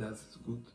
that's good.